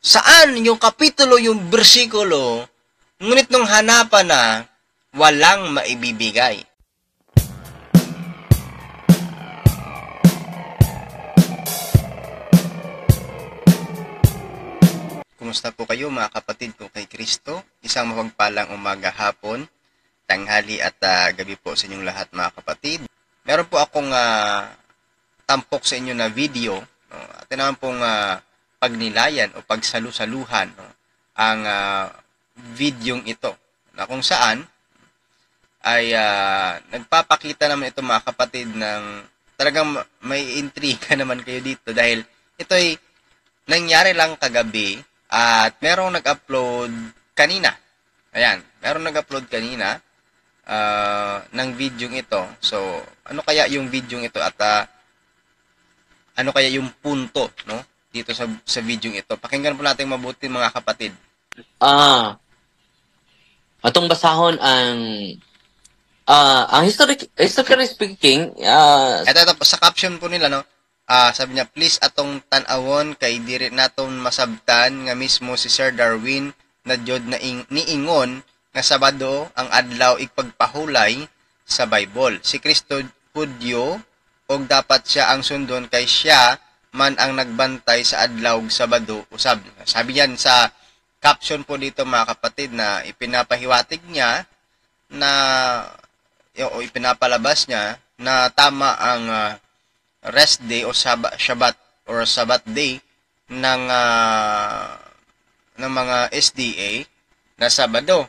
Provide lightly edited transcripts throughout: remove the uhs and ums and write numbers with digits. Saan yung kapitulo, yung bersikulo, ngunit nung hanapan na walang maibibigay. Kumusta po kayo mga kapatid ko kay Kristo? Isang mapagpalang umaga, hapon, tanghali at gabi po sa inyong lahat mga kapatid. Meron po akong tampok sa inyo na video, no? At naman pong pagnilayan o pagsalusaluhan, no? Ang videong ito na kung saan ay nagpapakita naman ito mga kapatid ng talagang may intriga naman kayo dito dahil ito ay nangyari lang kagabi. At merong nag-upload kanina. Ayan, merong nag-upload kanina ng video ito. So, ano kaya yung video ito at ano kaya yung punto, no? Dito sa video ito. Pakinggan po natin mabuti mga kapatid. Atong basahon ang historically speaking, ito sa caption po nila, no? Sabi niya, please atong tanawon kay diri naton masabtan nga mismo si Sir Darwin na jud na niingon nga Sabado ang adlaw ipagpahulay sa Bible. Si Kristo Hudyo og dapat siya ang sundon kay siya man ang nagbantay sa adlaw og Sabado usab. Sabi yan sa caption po dito mga kapatid na ipinapahiwatig niya na o ipinapalabas niya na tama ang rest day o Sabbath day ng mga SDA na Sabado.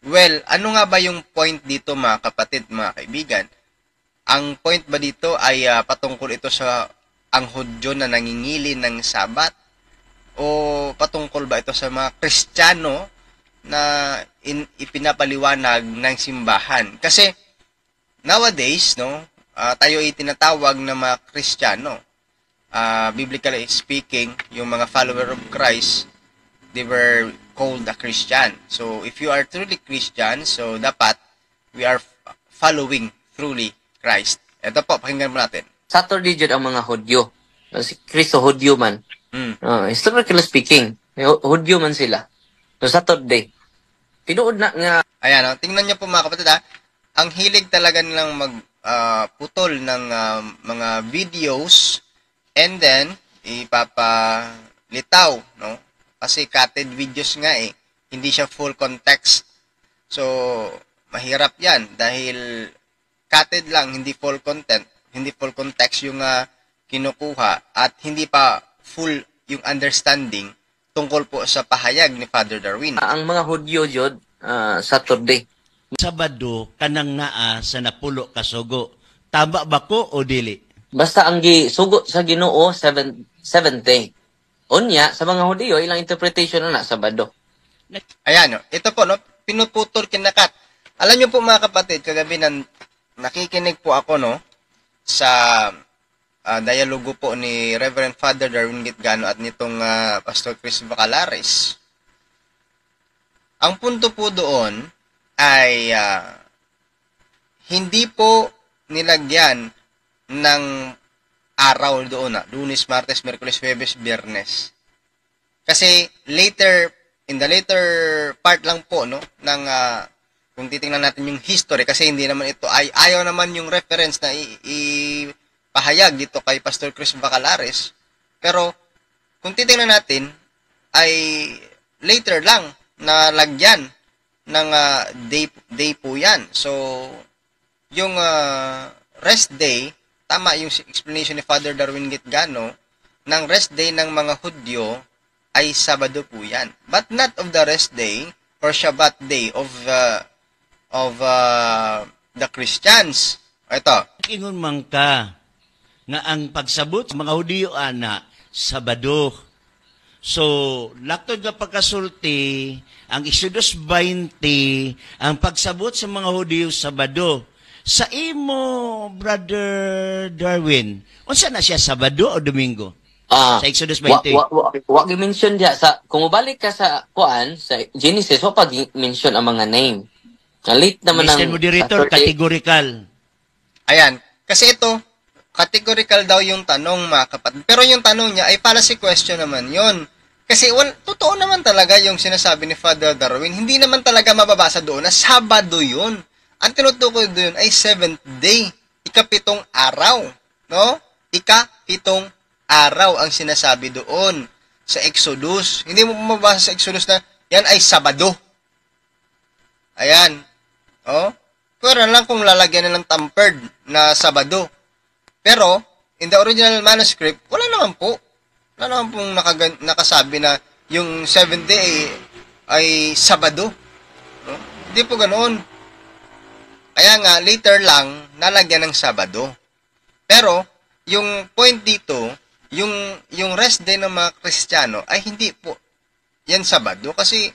Well, ano nga ba yung point dito mga kapatid, mga kaibigan? Ang point ba dito ay patungkol ito sa ang Hudyo na nangingili ng Sabbath? O patungkol ba ito sa mga Kristiyano na ipinapaliwanag ng simbahan? Kasi nowadays, no? Tayo ay tinatawag na mga Kristiyano. Biblically speaking, yung mga follower of Christ, they were called a Christian. So, if you are truly Christian, so dapat we are following truly Christ. Ito po, pakinggan mo natin. Saturday jud ang mga Hudyo. Si Kristo Hudyo man. Historically speaking, Hudyo man sila. So, Saturday. Tinuod na nga. Ayan, no? Tingnan niyo po mga kapatid, ha? Ang hilig talaga nilang putol ng mga videos and then ipapalitaw, no? Kasi cutted videos nga eh, hindi siya full context. So mahirap 'yan dahil cutted lang, hindi full context yung kinukuha at hindi pa full yung understanding tungkol po sa pahayag ni Father Darwin. Ang mga Hudyo jud Saturday Sabado kanang naa sa napulo kasugo. Taba ba ko o dili? Basta ang sugo sa Ginoo 7th day. Unya sa mga Hudyo ilang interpretation na Sabado. Ayan, no? Ito po, no? Pinuputol, kinakat. Alam niyo po mga kapatid, kagabi nakikinig po ako, no, sa dialogo po ni Reverend Father Darwin Gitgano at nitong Pastor Chris Bacalaris. Ang punto po doon ay hindi po nilagyan ng araw doon na Lunes, Martes, Miyerkules, Huwebes, Biyernes. Kasi in the later part lang po, no, ng kung titingnan natin yung history kasi hindi naman ito ayaw naman yung reference na ipahayag dito kay Pastor Chris Bacalaris. Pero kung titingnan natin ay later lang na lagyan ng day po yan. So, yung rest day, tama yung explanation ni Father Darwin Gitgano, ng rest day ng mga Hudyo ay Sabado po yan. But not of the rest day or Shabbat day of the Christians. Ito. Ingon man ka na ang pagsabot mga Hudyo ana Sabado. So, laktod nga pagkasulti, ang Exodus 20, ang pagsabot sa mga Hudyo Sabado. Sa imo, Brother Darwin, unsa na siya, Sabado o Domingo? Sa Exodus 20. Wa gi-mention diya. Kung mabalik ka sa Quran, sa Genesis, wa pag mention ang mga name. Late naman ang... Mr. Moderator, categorical. Ayan, kasi ito, categorical daw yung tanong, mga kapatid. Pero yung tanong niya ay fallacy question naman yon. Kasi totoo naman talaga yung sinasabi ni Father Darwin, hindi naman talaga mababasa doon na Sabado yun. Ang tinutukoy doon ay seventh day, ikapitong araw. No? Ikapitong araw ang sinasabi doon sa Exodus. Hindi mo mababasa sa Exodus na yan ay Sabado. Ayan. Oh? Pero lang kung lalagyan nilang tampered na Sabado. Pero, in the original manuscript, wala naman po. Wala naman pong nakasabi na yung 7th day ay Sabado. No? Hindi po ganoon. Kaya nga, later lang, nalagyan ng Sabado. Pero, yung point dito, yung rest day ng mga Kristiyano, ay hindi po yan Sabado. Kasi,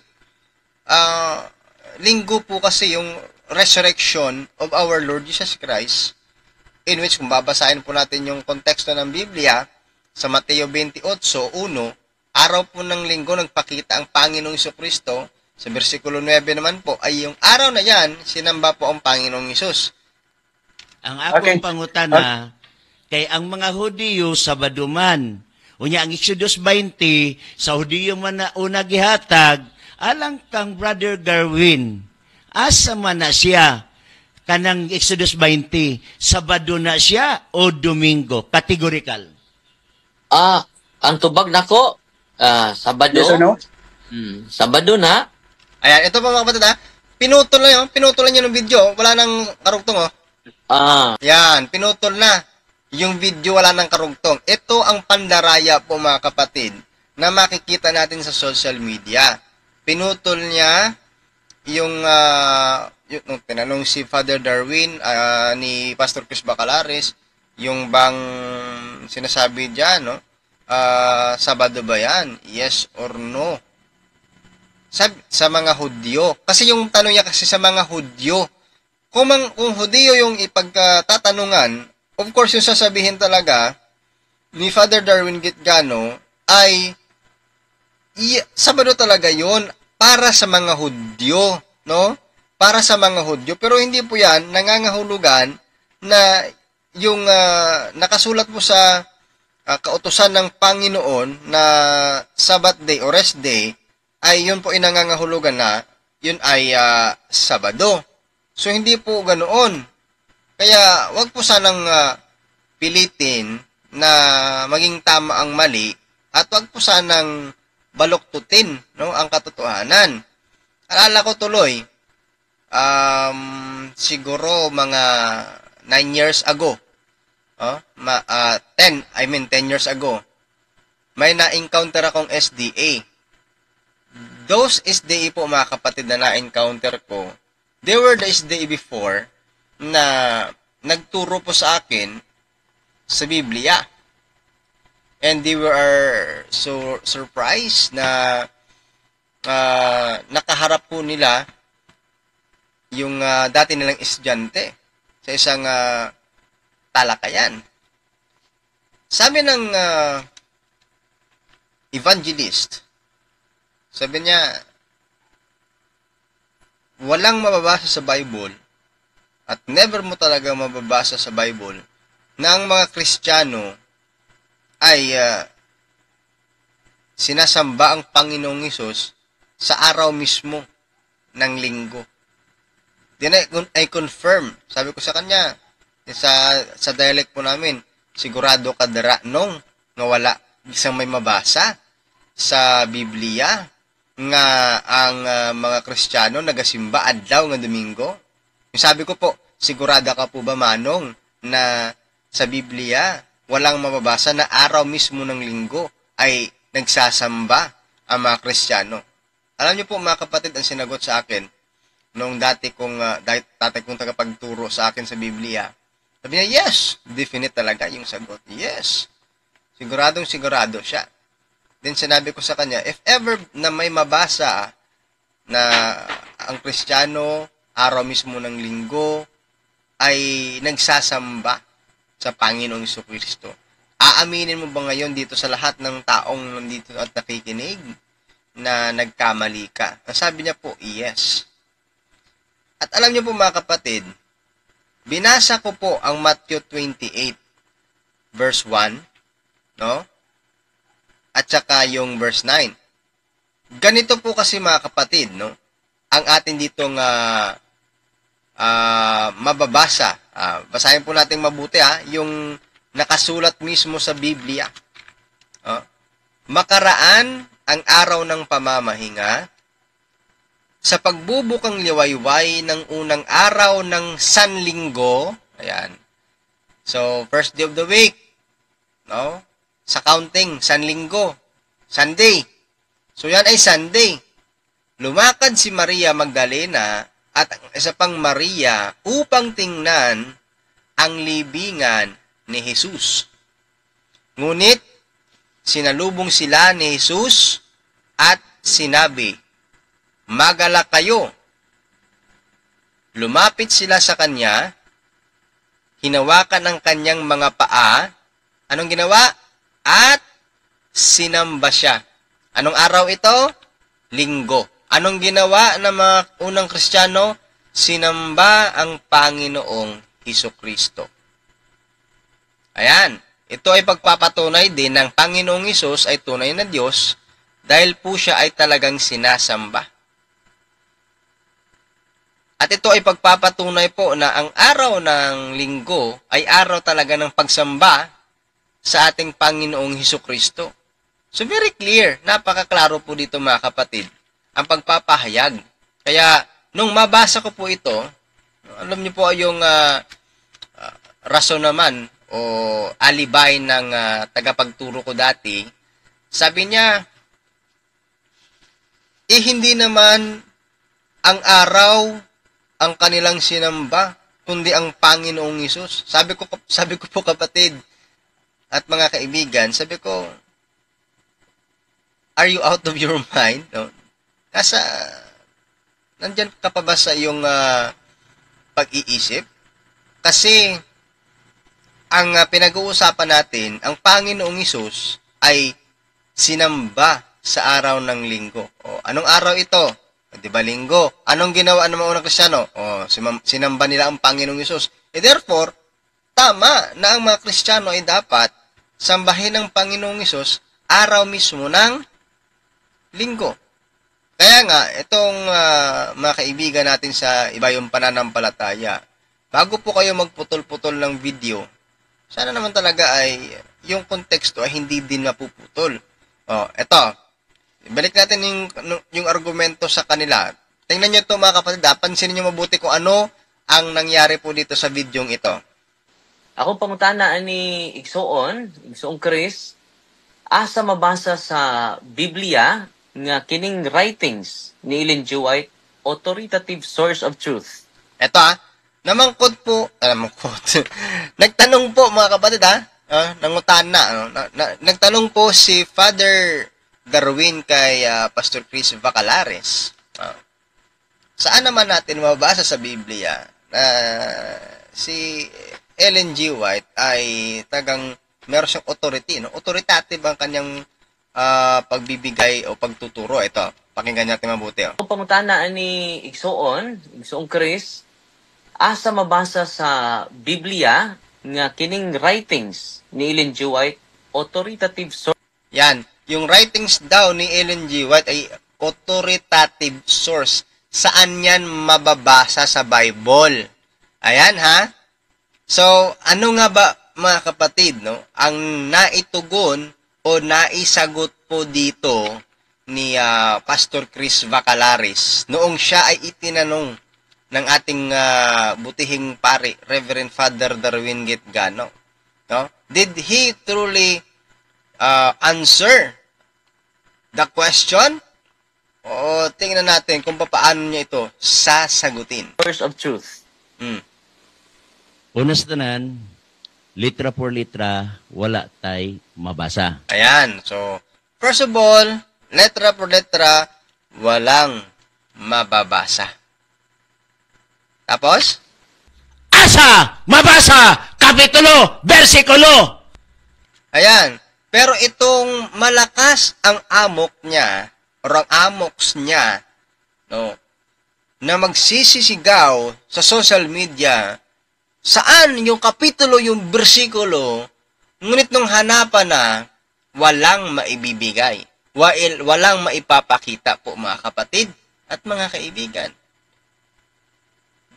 linggo po kasi yung resurrection of our Lord Jesus Christ, in which kung babasahin po natin yung konteksto ng Biblia, sa Mateo 28:1, araw po ng linggo nagpakita ang Panginoong Jesucristo. Sa bersikulo 9 naman po, ay yung araw na yan, sinamba po ang Panginoong Hesus. Ang akong pangutana, kay ang mga Hudiyo Sabado man, unya ang Exodus 20, sa Hudiyo man na una gihatag, alang kang Brother Darwin, asa man na siya, kanang Exodus 20, Sabado na siya o Domingo? Kategorikal. Ang tubag nako, Sabado. Yes or no? Sabado na. Ayan, ito po mga kapatid ha. Pinutol na yun. Pinutulan nyo ng video. Wala nang karugtong oh. Ayan, pinutol na. Yung video wala nang karugtong. Ito ang pandaraya po mga kapatid na makikita natin sa social media. Pinutol niya yung tinanong si Father Darwin ni Pastor Chris Bacalaris, yung bang sinasabi dyan, no? Sabado ba yan? Yes or no? Sa mga Hudyo. Kasi yung tanong niya kasi sa mga Hudyo. Kung Hudyo yung ipagtatanungan, of course yung sasabihin talaga ni Father Darwin Gitgano ay Sabado talaga yun para sa mga Hudyo. No? Para sa mga Hudyo. Pero hindi po yan nangangahulugan na yung nakasulat po sa kautusan ng Panginoon na Sabbath day o rest day, ay yun po inangangahulugan na yun ay Sabado. So, hindi po ganoon. Kaya, wag po sanang pilitin na maging tama ang mali at wag po sanang baluktutin no, ang katotohanan. Alala ko tuloy, siguro mga 9 years ago, 10 years ago, may na-encounter akong SDA. Those SDA po mga kapatid na na-encounter ko, they were the SDA before na nagturo po sa akin sa Biblia. And they were so surprised na nakaharap po nila yung dati nilang estudyante sa isang talakayan. Sabi ng evangelist, sabi niya, walang mababasa sa Bible at never mo talaga mababasa sa Bible na ang mga Kristiyano ay sinasamba ang Panginoong Hesus sa araw mismo ng linggo. Then I confirm, sabi ko sa kanya, sa dialect po namin, sigurado ka dara nung nga wala isang may mabasa sa Biblia nga ang mga Kristiyano nagasimba adlaw nga Domingo. Sabi ko po, sigurado ka po ba manong na sa Biblia walang mababasa na araw mismo ng linggo ay nagsasamba ang mga Kristiyano? Alam niyo po mga kapatid, ang sinagot sa akin noong dati kong tagapagturo sa akin sa Biblia, sabi niya, yes, definite talaga yung sagot. Yes. Siguradong-sigurado siya. Then sinabi ko sa kanya, if ever na may mabasa na ang Kristiyano, araw mismo ng linggo, ay nagsasamba sa Panginoong Jesucristo, aaminin mo ba ngayon dito sa lahat ng taong nandito at nakikinig na nagkamali ka? Sabi niya po, yes. At alam niyo po mga kapatid, binasa ko po ang Matthew 28, verse 1, no? At saka yung verse 9. Ganito po kasi mga kapatid, no? Ang atin ditong mababasa. Basahin po natin mabuti yung nakasulat mismo sa Biblia. Makaraan ang araw ng pamamahinga sa pagbubukang liwayway ng unang araw ng Sanlinggo. Ayan. So, first day of the week. No? Sa counting, Sanlinggo. Sunday. So, yan ay Sunday. Lumakad si Maria Magdalena at isa pang Maria upang tingnan ang libingan ni Jesus. Ngunit, sinalubong sila ni Jesus at sinabi, "Magalak kayo." Lumapit sila sa kanya, hinawakan ang kanyang mga paa. Anong ginawa? At sinamba siya. Anong araw ito? Linggo. Anong ginawa ng mga unang Kristiyano? Sinamba ang Panginoong Hesukristo. Ayan. Ito ay pagpapatunay din ng Panginoong Hesus ay tunay na Diyos dahil po siya ay talagang sinasamba. At ito ay pagpapatunay po na ang araw ng Linggo ay araw talaga ng pagsamba sa ating Panginoong Hesukristo. So very clear, napakaklaro po dito mga kapatid, ang pagpapahayag. Kaya nung mabasa ko po ito, alam niyo po yung rason naman o alibay ng tagapagturo ko dati. Sabi niya, hindi naman ang araw ang kanilang sinamba, kundi ang Panginoong Hesus. Sabi ko po kapatid at mga kaibigan, sabi ko, are you out of your mind? No? Kasi, nandyan ka pa ba sa iyong pag-iisip? Kasi, ang pinag-uusapan natin, ang Panginoong Hesus ay sinamba sa araw ng Linggo. O, anong araw ito? Di ba, Linggo? Anong ginawa ng mga unang Kristiyano? O, sinamba nila ang Panginoong Hesus. E therefore, tama na ang mga Kristiyano ay dapat sambahin ang Panginoong Hesus araw mismo ng Linggo. Kaya nga, itong mga kaibigan natin sa iba yung pananampalataya, bago po kayo magputol-putol ng video, sana naman talaga ay yung konteksto ay hindi din napuputol. O, eto. Balik natin yung argumento sa kanila. Tingnan nyo ito mga kapatid. Pansinin nyo mabuti kung ano ang nangyari po dito sa videong ito. Ako pangutanaan ni Igsoon Chris, asa mabasa sa Biblia nga kining writings ni Ellen G. White, authoritative source of truth. Ito namangkot po, namangkot. Nagtanong po mga kapatid nangutana. Nagtanong po si Father Darwin kay Pastor Chris Bacalaris. Saan naman natin mababasa sa Biblia na si Ellen G. White ay tagang meron siyang authority, no? Authoritative ang kanyang pagbibigay o pagtuturo. Ito, pakinggan natin mabuti. Ang pangutanaan ni Igsoon Chris, asa mabasa sa Biblia nga kining writings ni Ellen G. White, authoritative source. Yan. Yung writings daw ni Ellen G. White ay authoritative source. Saan yan mababasa sa Bible? Ayan ha. So, ano nga ba mga kapatid, no? Ang naitugon o naisagot po dito ni Pastor Chris Bacalaris noong siya ay itinanong ng ating butihing pari, Reverend Father Darwin Gitgano. No? Did he truly answer the question? O tingnan natin kung paano niya ito sasagutin. Source of truth. Unas tanan, litra for litra, wala tay mabasa. Ayan. So, first of all, letra for letra, walang mababasa. Tapos? Asa mabasa, kapitulo, bersikulo. Ayan. Pero itong malakas ang amok niya, o ang amoks niya, no, na magsisisigaw sa social media, saan yung kapitulo, yung bersikulo, ngunit nung hanapan na, walang maibibigay. walang maipapakita po mga kapatid at mga kaibigan.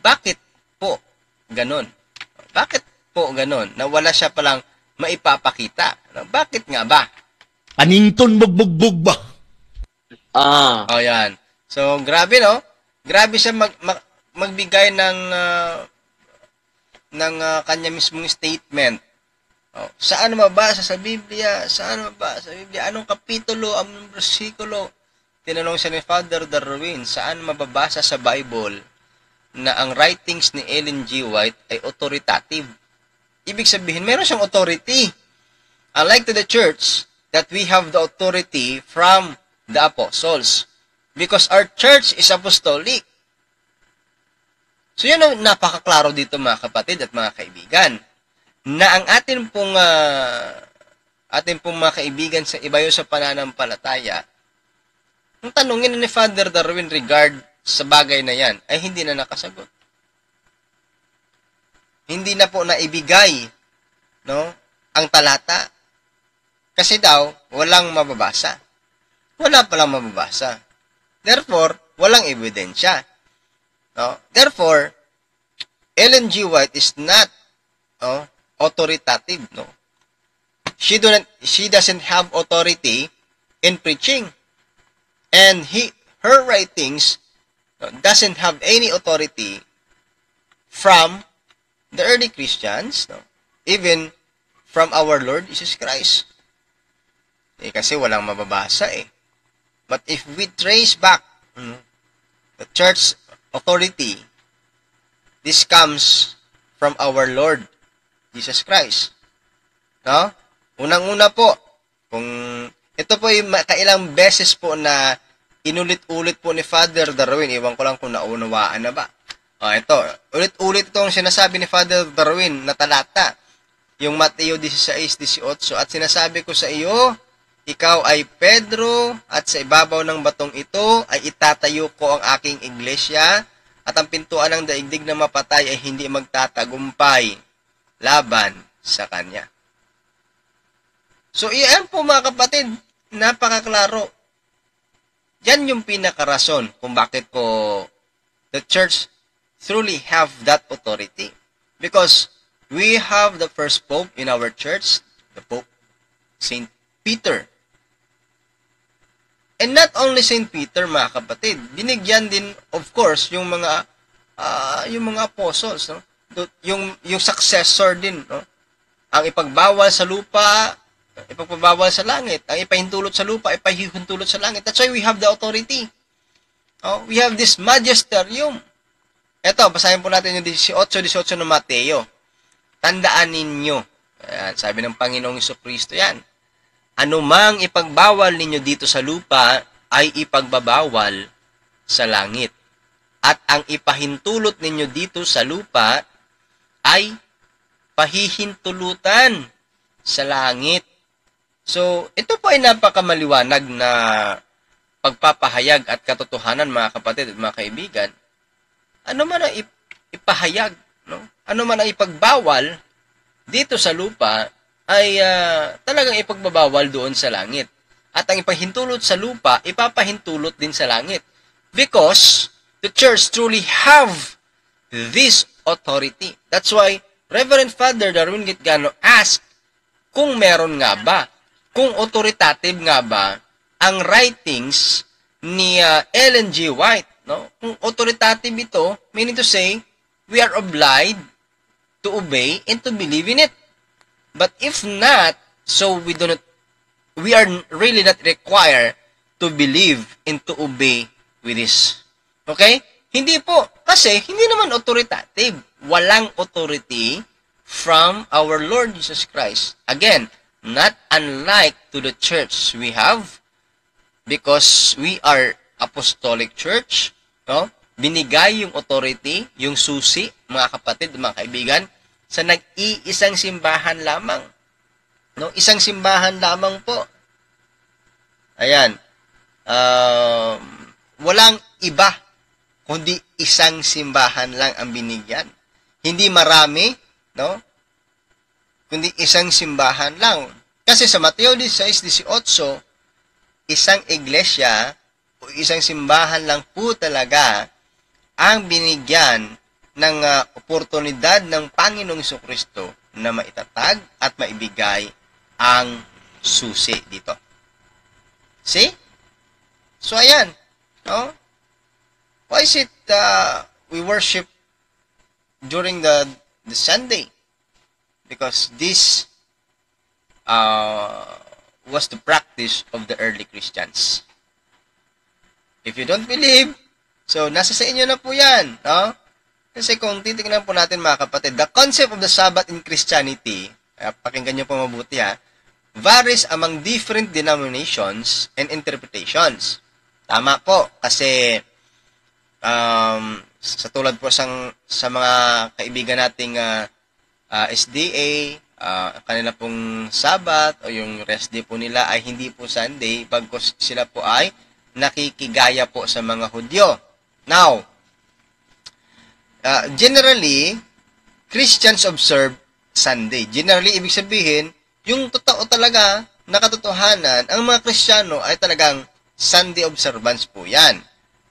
Bakit po ganon? Bakit po ganon na wala siya palang maipapakita? Bakit nga ba? Panington bugbugbog ba? Ah. O yan. So, grabe no? Grabe siya magbigay ng kanya mismong statement. Oh, saan mabasa sa Biblia? Saan mabasa sa Biblia? Anong kapitulo? Anong bersikulo? Tinanong siya ni Father Darwin, saan mababasa sa Bible na ang writings ni Ellen G. White ay authoritative? Ibig sabihin, meron siyang authority. Unlike to the church, that we have the authority from the apostles. Because our church is apostolic. So yun ang napakaklaro dito mga kapatid at mga kaibigan. Na ang atin pong mga kaibigan sa ibayo sa pananampalataya, ang tanungin ni Father Darwin regard sa bagay na yan ay hindi na nakasagot. Hindi na po naibigay no, ang talata. Kasi daw, walang mababasa. Wala palang mababasa. Therefore, walang ebidensya. No? Therefore, Ellen G. White is not authoritative. No? She doesn't have authority in preaching, and her writings doesn't have any authority from the early Christians, no? Even from our Lord Jesus Christ. Eh, kasi walang mababasa eh. But if we trace back the church authority, this comes from our Lord Jesus Christ. No? Unang-una po, kung ito po yung kailang beses po na inulit-ulit po ni Father Darwin, iwan ko lang kung naunawaan na ba. Oh, ito, ulit-ulit itong sinasabi ni Father Darwin na talata, yung Mateo 16:18, at sinasabi ko sa iyo, ikaw ay Pedro, at sa ibabaw ng batong ito ay itatayo ko ang aking iglesia, at ang pintuan ng daigdig na mapatay ay hindi magtatagumpay laban sa kanya. So, iyan po mga kapatid, napakaklaro. Yan yung pinakarason kung bakit po the church truly have that authority. Because we have the first pope in our church, the Pope St. Peter. And not only St. Peter, mga kapatid, binigyan din, of course, yung mga apostles, no? Yung successor din, no? Ang ipagbawal sa lupa, ipagbawal sa langit. Ang ipahintulot sa lupa, ipahihintulot sa langit. That's why we have the authority. Oh, we have this magisterium. Eto, basahin po natin yung 18:18 ng Mateo. Tandaan ninyo. Ayan, sabi ng Panginoong Jesucristo yan. Anumang ipagbawal ninyo dito sa lupa ay ipagbabawal sa langit. At ang ipahintulot ninyo dito sa lupa ay pahihintulutan sa langit. So, ito po ay napakamaliwanag na pagpapahayag at katotohanan mga kapatid at mga kaibigan. Ano man ang ipahayag, no? Ano man ang ipagbawal dito sa lupa, ay talagang ipagbabawal doon sa langit. At ang ipahintulot sa lupa, ipapahintulot din sa langit. Because the church truly have this authority. That's why Reverend Father Darwin Gitgano asked kung meron nga ba, kung authoritative nga ba ang writings ni Ellen G. White. No? Kung authoritative ito, meaning to say, we are obliged to obey and to believe in it. But if not, so we are really not required to believe and to obey with this. Okay? Hindi po. Kasi hindi naman authoritative. Walang authority from our Lord Jesus Christ. Again, not unlike to the church we have, because we are apostolic church. No? Binigay yung authority, yung susi, mga kapatid, mga kaibigan, sa nag-iisang simbahan lamang. No? Isang simbahan lamang po. Ayan. Walang iba, kundi isang simbahan lang ang binigyan. Hindi marami, no? Kundi isang simbahan lang. Kasi sa Mateo 16:18, isang iglesia o isang simbahan lang po talaga ang binigyan ng oportunidad ng Panginoong Jesucristo na maitatag at maibigay ang susi dito. See? So, ayan. No? Why is it we worship during the Sunday? Because this was the practice of the early Christians. If you don't believe, so nasa sa inyo na po yan. No? Kasi kung titignan po natin mga kapatid, the concept of the Sabbath in Christianity, pakinggan nyo po mabuti ha, varies among different denominations and interpretations. Tama po, kasi sa tulad po sa mga kaibigan nating SDA, kanila pong Sabbath o yung rest day po nila ay hindi po Sunday, bagkos sila po ay nakikigaya po sa mga Hudyo. Now, generally, Christians observe Sunday. Generally, ibig sabihin, yung totoo talaga, nakatotohanan, ang mga Kristiyano ay talagang Sunday observance po yan.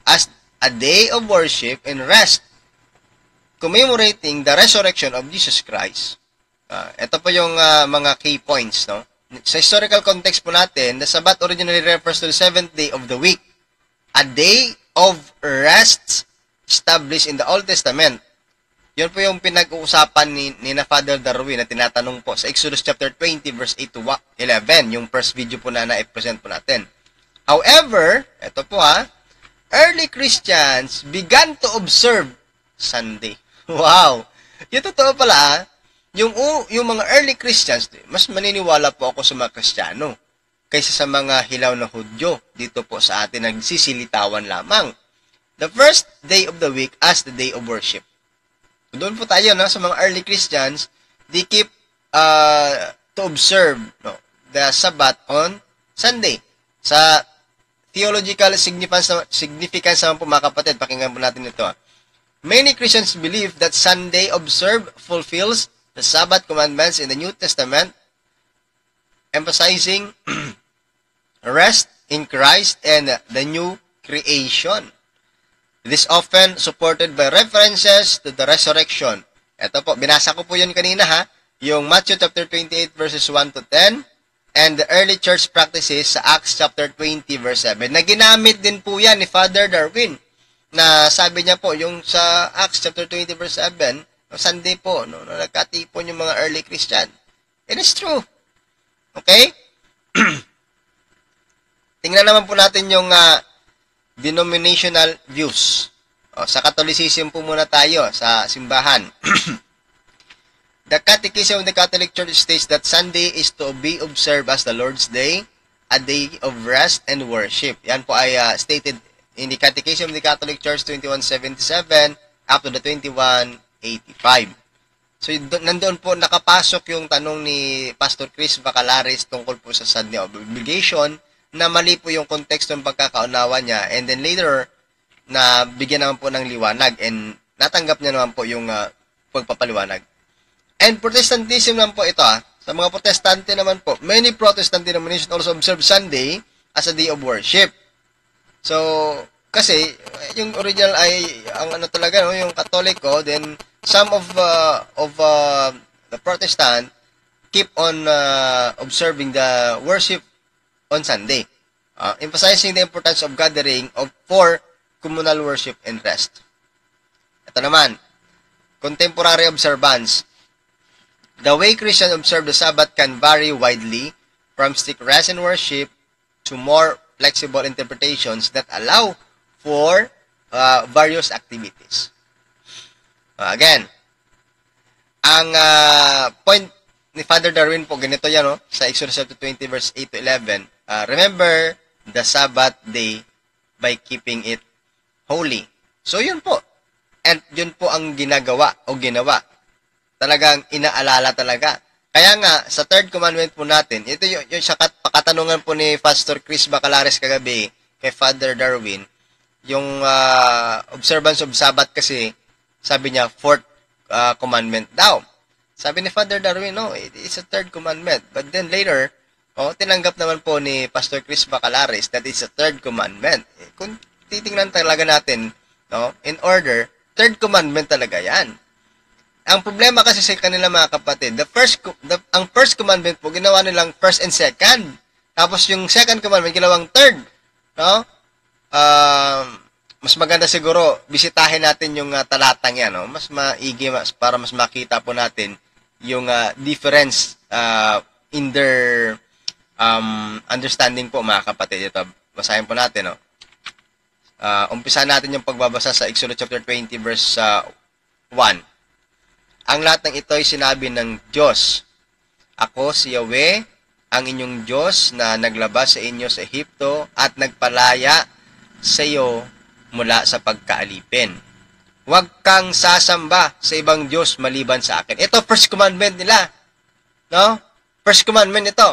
As a day of worship and rest, commemorating the resurrection of Jesus Christ. Ito po yung mga key points. No? Sa historical context po natin, the Sabbath originally refers to the seventh day of the week. A day of rest established in the Old Testament. Yun po yung pinag-uusapan ni na Father Darwin na tinatanong po sa Exodus chapter 20 verse 8 to 11, yung first video po na na-present po natin. However, ito po ha, early Christians began to observe Sunday. Wow! Yung totoo pala ha, yung mga early Christians, mas maniniwala po ako sa mga Kristiyano kaysa sa mga hilaw na Hudyo dito po sa atin nagsisilitawan lamang. The first day of the week as the day of worship. So, doon po tayo sa mga early Christians, they keep to observe the Sabbath on Sunday. Sa theological significance naman po mga kapatid, pakinggan po natin ito. Many Christians believe that Sunday observed fulfills the Sabbath commandments in the New Testament, emphasizing rest in Christ and the new creation. This often supported by references to the resurrection. Ito po, binasa ko po yun kanina ha, yung Matthew chapter 28 verses 1 to 10 and the early church practices sa Acts chapter 20 verse 7. Naginamit din po yan ni Father Darwin na sabi niya po yung sa Acts chapter 20 verse 7, Sunday po, nagkatipon yung mga early Christian. It is true. Okay? Tingnan naman po natin yung denominational views. Sa Catholicism po muna tayo, sa simbahan. The Catechism of the Catholic Church states that Sunday is to be observed as the Lord's Day, a day of rest and worship. Yan po ay stated in the Catechism of the Catholic Church 2177 up to the 2185. So, nandoon po nakapasok yung tanong ni Pastor Chris Bacalaris tungkol po sa Sunday obligation, na mali po yung konteksto ng pagkakaunawa niya, and then later na bigyan naman po ng liwanag and natanggap niya naman po yung pagpapaliwanag. And Protestantism naman po ito sa mga Protestante naman po, many Protestant denominations also observe Sunday as a day of worship. So, kasi yung original ay ang talaga yung Katoliko, then some of the Protestant keep on observing the worship on Sunday, emphasizing the importance of gathering for communal worship and rest. Ito naman, contemporary observance. The way Christians observe the Sabbath can vary widely from strict rest and worship to more flexible interpretations that allow for various activities. Again, ang point ni Father Darwin po, ganito yan sa Exodus 20 verse 8 to 11. Remember the Sabbath day by keeping it holy. So, yun po. And yun po ang ginagawa o ginawa. Talagang inaalala talaga. Kaya nga, sa third commandment po natin, ito yung pakatanungan po ni Pastor Chris Bacalaris kagabi kay Father Darwin, yung observance of Sabbath kasi, sabi niya, fourth commandment daw. Sabi ni Father Darwin, no, it's a third commandment. But then later, O, tinanggap naman po ni Pastor Chris Bacalaris that it's a third commandment. Eh, kung titingnan talaga natin, no, in order, third commandment talaga yan. Ang problema kasi sa kanila mga kapatid, ang first commandment po, ginawa nilang first and second. Tapos yung second commandment, ginawang third. No? Mas maganda siguro, bisitahin natin yung talatang yan. No? Mas maigi, para mas makita po natin yung difference in their understanding po mga kapatid. Ito, basahin po natin. No? Umpisa natin yung pagbabasa sa Exodus chapter 20 verse 1. Ang lahat ng ito ay sinabi ng Diyos. Ako si Yahweh, ang inyong Diyos na naglabas sa inyo sa Ehipto at nagpalaya sa iyo mula sa pagkaalipin. Huwag kang sasamba sa ibang Diyos maliban sa akin. Ito, first commandment nila. No? First commandment ito.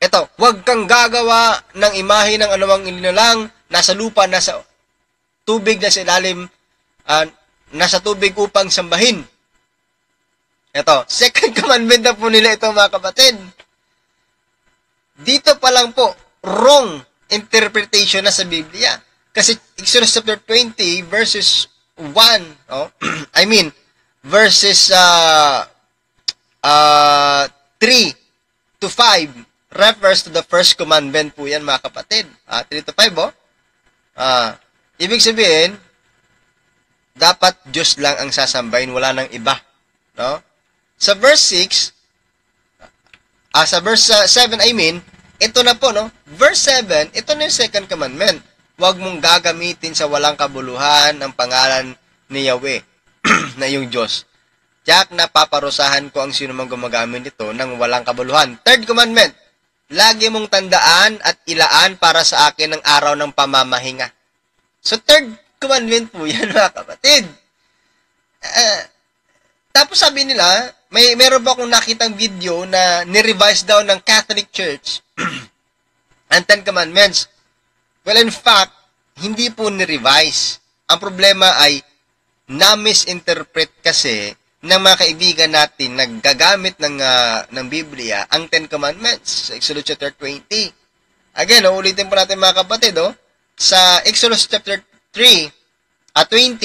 Ito, huwag kang gagawa ng imahe ng anumang nilalang nasa lupa, nasa tubig, nasa ilalim, nasa tubig upang sambahin. Ito, second commandment na po nila ito mga kapatid. Dito pa lang po, wrong interpretation na sa Biblia. Kasi Exodus chapter 20 verses 1, verses 3 to 5. Refers to the first commandment po yan, mga kapatid. 3 to 5, oh. Ibig sabihin, dapat Diyos lang ang sasambahin, wala nang iba. No? Sa verse 6, sa verse 7, ito na po, no? Verse 7, ito na yung second commandment. Huwag mong gagamitin sa walang kabuluhan ang pangalan ni Yahweh, na yung Diyos. Tiyak na paparusahan ko ang sinumang gumagamit nito ng walang kabuluhan. Third commandment, lagi mong tandaan at ilaan para sa akin ang araw ng pamamahinga. So, third commandment po yan, mga kapatid. Tapos sabi nila, meron ba akong nakitang video na nirevise daw ng Catholic Church ang Ten Commandments? Well, in fact, hindi po nirevise. Ang problema ay na-misinterpret kasi ng mga kaibigan natin naggagamit ng Biblia ang Ten Commandments sa Exodus chapter 20. Again, ulitin po natin mga kapatid, sa Exodus chapter 3 at 20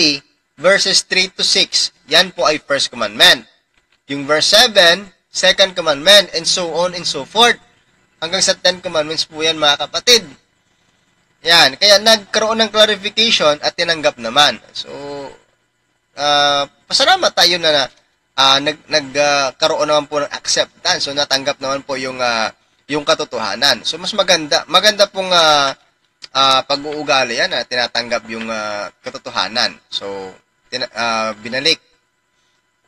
verses 3 to 6, yan po ay first commandment. Yung verse 7, second commandment, and so on and so forth. Hanggang sa Ten Commandments po yan mga kapatid. Yan, kaya nagkaroon ng clarification at tinanggap naman. So, pasalamat tayo na nagkaroon naman po ng acceptance. So natanggap naman po yung katotohanan. So mas maganda pong pag-uugali yan na tinatanggap yung katotohanan. So binalik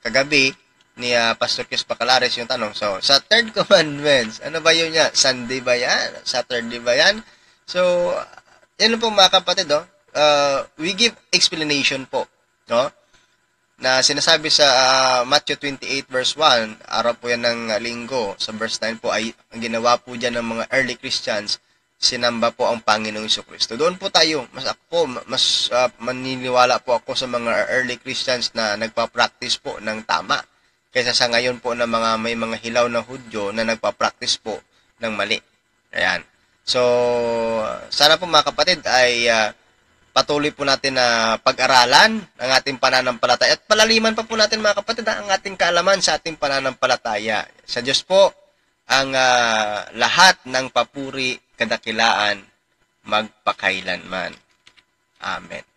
kagabi ni Pastor Chris Bacalaris yung tanong. So sa third commandments, ano ba yun niya? Sunday ba yan? Saturday ba yan? So yan po mga kapatid, we give explanation po, no? Na sinasabi sa Matthew 28 verse 1, araw po yan ng linggo, sa verse 9 po ay ang ginawa po dyan ng mga early Christians, sinamba po ang Panginoong Jesucristo. Doon po tayo, mas maniniwala po ako sa mga early Christians na nagpa-practice po ng tama, kaysa sa ngayon po na may mga hilaw na Hudyo na nagpa-practice po ng mali. Ayan. So, sana po mga kapatid ay... patuloy po natin na pag-aralan ang ating pananampalataya at palaliman pa po natin mga kapatid ang ating kaalaman sa ating pananampalataya. Sa Diyos po ang lahat ng papuri, kadakilaan, magpakailanman. Amen.